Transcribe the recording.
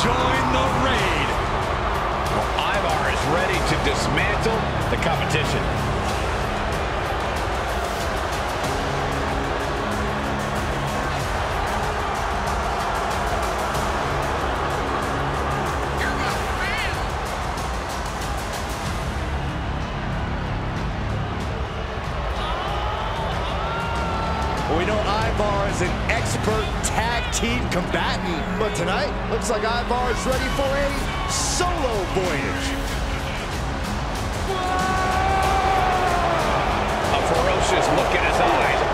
join the raid. Well, Ivar is ready to dismantle the competition. We know Ivar is an expert tag team combatant, but tonight looks like Ivar is ready for a solo voyage. A ferocious look in his eyes.